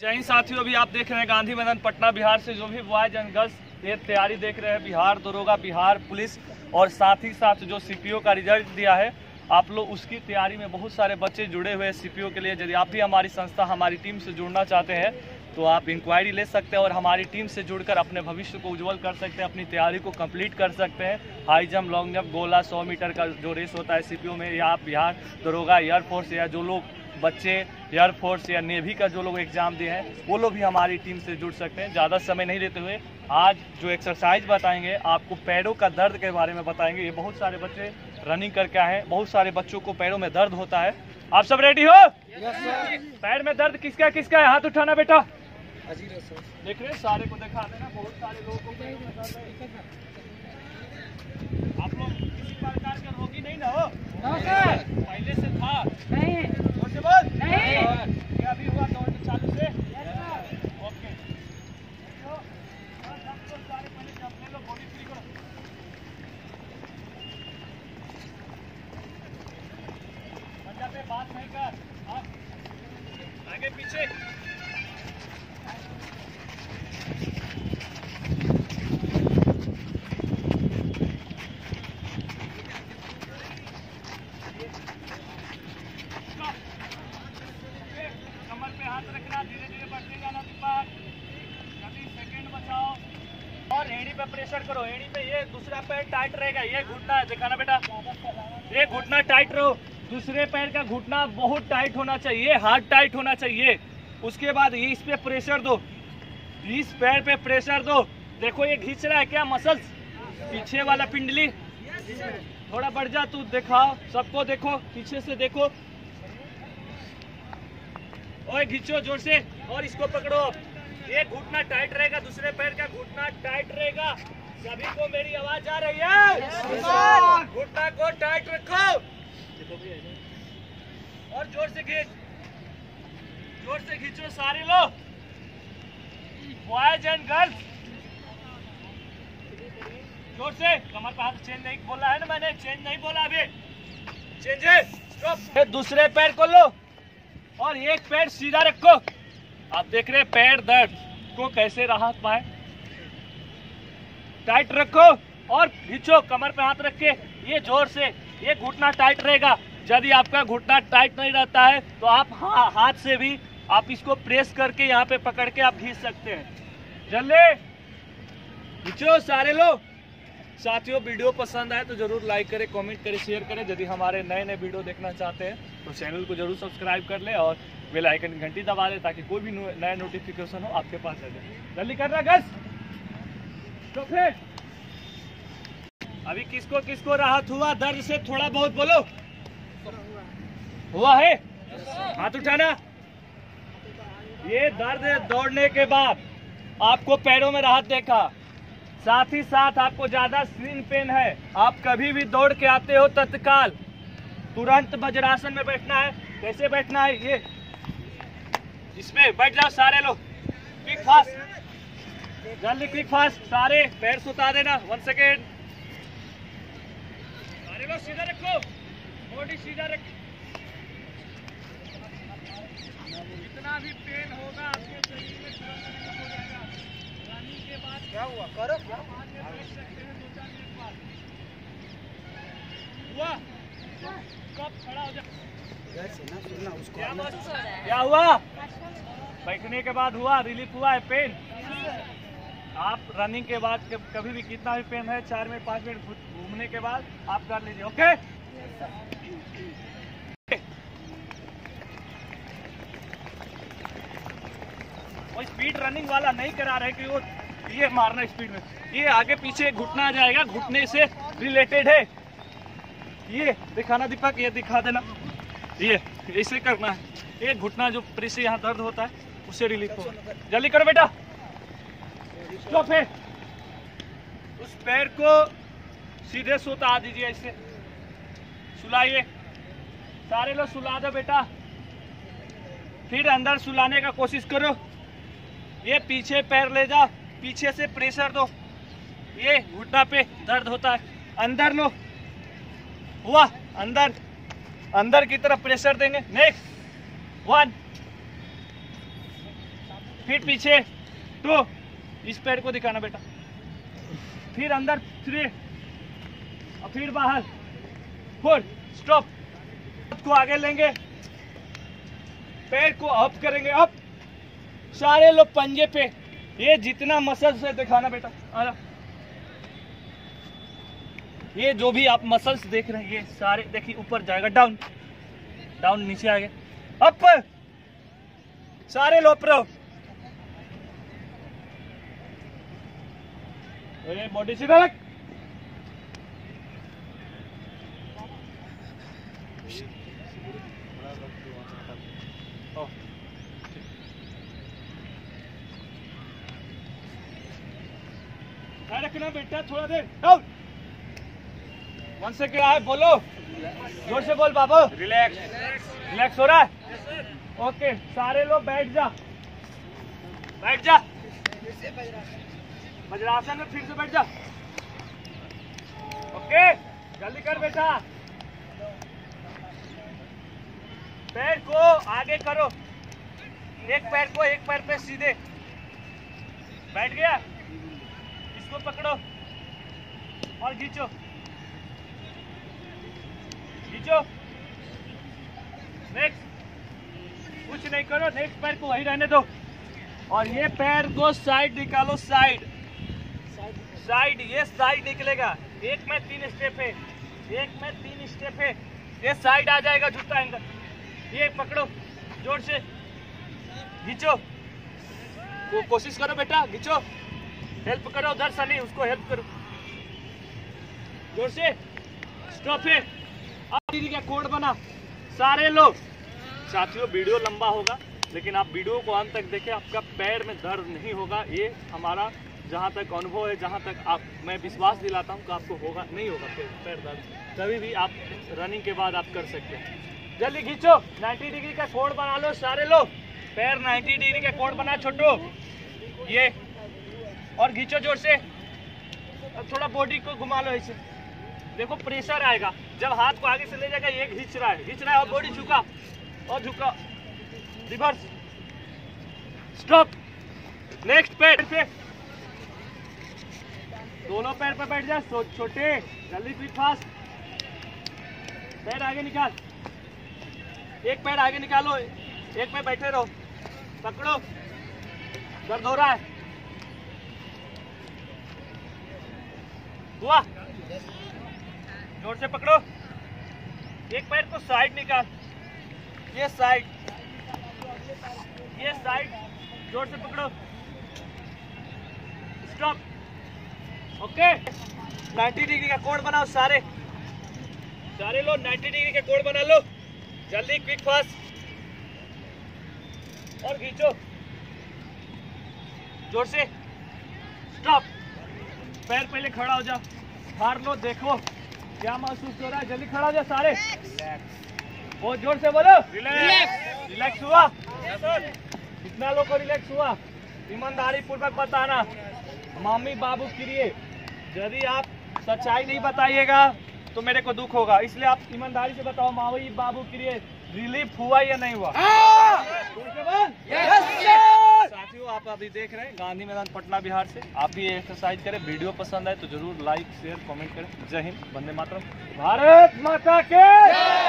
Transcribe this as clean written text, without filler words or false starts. जय हिंद साथियों, अभी आप देख रहे हैं गांधी मैदान पटना बिहार से जो भी बॉयज एंड गर्ल्स ये तैयारी देख रहे हैं बिहार दरोगा, बिहार पुलिस और साथ ही साथ जो सीपीओ का रिजल्ट दिया है आप लोग उसकी तैयारी में बहुत सारे बच्चे जुड़े हुए हैं सीपीओ के लिए। यदि आप भी हमारी संस्था हमारी टीम से जुड़ना चाहते हैं तो आप इंक्वायरी ले सकते हैं और हमारी टीम से जुड़कर अपने भविष्य को उज्जवल कर सकते हैं, अपनी तैयारी को कंप्लीट कर सकते हैं। हाई जंप, लॉन्ग जंप, गोला, 100 मीटर का जो रेस होता है सीपीओ में, या आप बिहार दरोगा एयरफोर्स या जो लोग बच्चे एयरफोर्स या नेवी का जो लोग एग्जाम दिए हैं वो लोग भी हमारी टीम से जुड़ सकते हैं। ज़्यादा समय नहीं लेते हुए आज जो एक्सरसाइज बताएंगे, आपको पैरों का दर्द के बारे में बताएंगे। ये बहुत सारे बच्चे रनिंग करके आए हैं, बहुत सारे बच्चों को पैरों में दर्द होता है। आप सब रेडी हो? पैर में दर्द किसका किसका है? हाथ उठाना बेटा। देख रहे सारे को दिखा देना, बहुत सारे लोगों को पैरों में दर्द है। आप लोग किसी प्रकार के रोगी नहीं ना हो? पहले से था नहीं, अभी हुआ दौड़ने चालू से। ओके, बॉडी फ्री करो। बच्चा पे बात नहीं कर, आप आगे पीछे। एड़ी पे प्रेशर करो, एड़ी पे। ये दूसरा पैर टाइट रहेगा, ये घुटना है, दिखाना बेटा। ये घुटना टाइट रहो, दूसरे पैर का घुटना बहुत टाइट होना चाहिए, हार्ड टाइट होना चाहिए। उसके बाद ये इस पे प्रेशर दो, इस पैर पे प्रेशर दो। देखो ये खींच रहा है क्या मसल्स, पीछे वाला पिंडली। थोड़ा बढ़ जा तू, दिखाओ सबको, देखो पीछे से देखो। और खींचो जोर से और इसको पकड़ो। ये घुटना टाइट रहेगा, दूसरे पैर का घुटना टाइट रहेगा। सभी को मेरी आवाज आ रही है? घुटना को टाइट रखो और जोर से खींच, जोर से खींचो सारे लोग, बॉयज एंड गर्ल्स। जोर से, कमर पे हाथ। चेंज नहीं बोला है ना मैंने, चेंज नहीं बोला अभी। चेंजेस, दूसरे पैर को लो और एक पैर सीधा रखो। आप देख रहे हैं पैर दर्द को कैसे राहत पाए। टाइट रखो और खींचो, कमर पे हाथ रख के ये जोर से। ये घुटना टाइट रहेगा। यदि आपका घुटना टाइट नहीं रहता है तो आप हाथ से भी आप इसको प्रेस करके यहाँ पे पकड़ के आप खींच सकते हैं। जल्दी खींचो सारे लोग। साथियों, वीडियो पसंद आए तो जरूर लाइक करें, कमेंट करें, शेयर करें। यदि हमारे नए नए वीडियो देखना चाहते हैं तो चैनल को जरूर सब्सक्राइब कर लें और बेल आइकन की घंटी दबा लें ताकि कोई भी नया नोटिफिकेशन हो आपके पास आ जाए। जल्दी करना गैस। तो फिर अभी किसको किसको राहत हुआ दर्द से? थोड़ा बहुत बोलो। हुआ है? हाथ उठाना। ये दर्द दौड़ने के बाद आपको पैरों में राहत देखा, साथ ही साथ आपको ज्यादा स्क्रीन पेन है, आप कभी भी दौड़ के आते हो तत्काल तुरंत वज्रासन में बैठना है। कैसे बैठना है? ये इसमें बैठ जाओ सारे लोग, क्विक फास्ट। जल्दी क्विक फास्ट, सारे पैर सुता देना। 1 सेकेंड, सारे लोग सीधा रखो, बॉडी सीधा रखो। जितना भी पेन होगा आपके शरीर में तुरंत हो जाएगा। के बाद क्या हुआ करो, बैठ सकते हैं 2-4 मिनट बाद। हुआ? कब खड़ा हो जाए उसको? क्या हुआ? बैठने के बाद हुआ? रिलीफ हुआ है पेन? आप रनिंग के बाद कभी भी कितना भी पेन है 4 मिनट 5 मिनट घूमने के बाद आप कर लीजिए। ओके, स्पीड रनिंग वाला नहीं करा रहे कि वो ये मारना स्पीड में। ये आगे पीछे घुटना आ जाएगा, घुटने से रिलेटेड है ये। दिखाना दीपक, ये दिखा देना। ये ऐसे करना है, ये घुटना जो प्रेस यहाँ दर्द होता है उससे रिलीफ हो। जल्दी करो बेटा। तो फिर उस पैर को सीधे सुला दीजिए, ऐसे सुलाइए। सारे लोग सुला दो बेटा, फिर अंदर सुलाने का कोशिश करो। ये पीछे पैर ले जाओ, पीछे से प्रेशर दो। ये घुटना पे दर्द होता है, अंदर लो। हुआ? अंदर, अंदर की तरफ प्रेशर देंगे। नेक्स्ट 1 फिर पीछे 2, इस पेड़ को दिखाना बेटा, फिर अंदर 3 और फिर बाहर 4। स्टॉप को आगे लेंगे, पैर को अप करेंगे, अप, सारे लोग पंजे पे, ये जितना मसल्स है दिखाना बेटा, ये जो भी आप मसल्स देख रहे हैं ये सारे देखिए, ऊपर जाएगा, डाउन डाउन, नीचे आगे, अप, सारे लोग प्रो, बॉडी सीधा रख, रखना बेटा थोड़ा देर, डाउन, 1 सेकेंड, आए बोलो, जोर से बोल बाबू, रिलैक्स, रिलैक्स हो रहा है, ओके, सारे लोग बैठ जा, बैठ जा, वज्रासन में फिर से बैठ जा, ओके, जल्दी कर बेटा, पैर को आगे करो, एक पैर पे सीधे, बैठ गया, इसको पकड़ो और खींचो, खींचो, नेक्स्ट, कुछ नहीं करो, नेक्स्ट पैर को वहीं रहने दो, और ये पैर को साइड निकालो, साइड, साइड, ये साइड निकलेगा, एक में 3 स्टेप है, एक में 3 स्टेप है, ये साइड आ जाएगा जूता एंगल, ये पकड़ो, जोर से खींचो, कोशिश करो बेटा, खींचो, हेल्प करो उधर सनी, उसको हेल्प करो, जोर से, स्टॉप है, आप दीदी का कोड बना, सारे लोग, साथियों वीडियो लंबा होगा लेकिन आप वीडियो को अंत तक देखें, आपका पैर में दर्द नहीं होगा, ये हमारा जहाँ तक अनुभव है, जहाँ तक आप, मैं विश्वास दिलाता हूँ कि आपको होगा नहीं, होगा पैर दर्द, कभी भी आप रनिंग के बाद आप कर सकते हैं। जल्दी खींचो, 90 डिग्री का कोण बना लो, सारे लोग पैर 90 डिग्री का कोण बना, छोटो ये, और खींचो जोर से, अब थोड़ा बॉडी को घुमा लो ऐसे, देखो प्रेशर आएगा, जब हाथ को आगे से ले जाएगा ये खींच रहा है, खींच रहा है, और बॉडी झुका और झुका, रिवर्स, स्टॉप, नेक्स्ट पैर पे, दोनों पैर पर बैठ जा, छोटे, जल्दी फिर फास्ट, पैर आगे निकाल, एक पैर आगे निकालो, एक पैर बैठे रहो, पकड़ो, दर्द हो रहा है, हुआ, जोर से पकड़ो, एक पैर को साइड निकाल, ये साइड, ये साइड, जोर से पकड़ो, स्टॉप, ओके, 90 डिग्री का कोण बनाओ, सारे सारे लोग 90 डिग्री का कोण बना लो, जल्दी क्विक फास्ट, और खींचो, जोर से, स्टॉप, पैर पहले खड़ा हो जाओ, हार लो, देखो क्या महसूस हो रहा है, जल्दी खड़ा हो जाओ सारे, और जोर से बोलो, रिलैक्स, रिलैक्स हुआ, कितना लोग को रिलैक्स हुआ, ईमानदारी पूर्वक बताना मम्मी बाबू के लिए, यदि आप सच्चाई नहीं बताइएगा तो मेरे को दुख होगा, इसलिए आप ईमानदारी से बताओ मावी बाबू के लिए रिलीफ हुआ या नहीं हुआ। साथियों आप अभी देख रहे हैं गांधी मैदान पटना बिहार से, आप भी एक्सरसाइज करें, वीडियो पसंद आए तो जरूर लाइक शेयर कमेंट करें। जय हिंद, वंदे मातरम, भारत माता के